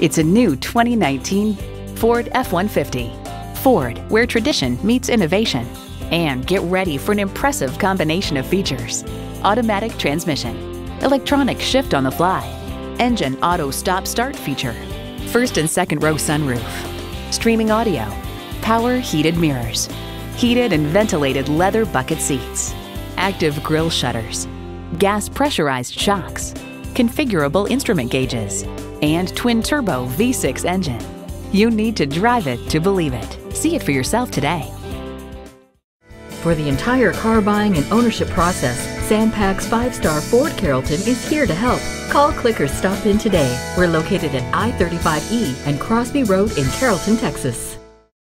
It's a new 2019 Ford F-150. Ford, where tradition meets innovation. And get ready for an impressive combination of features. Automatic transmission, electronic shift on the fly, engine auto stop-start feature, first and second row sunroof, streaming audio, power heated mirrors, heated and ventilated leather bucket seats, active grille shutters, gas pressurized shocks, configurable instrument gauges, and twin turbo V6 engine. You need to drive it to believe it. See it for yourself today. For the entire car buying and ownership process, Sampax 5-Star Ford Carrollton is here to help. Call, click, or stop in today. We're located at I-35E and Crosby Road in Carrollton, Texas.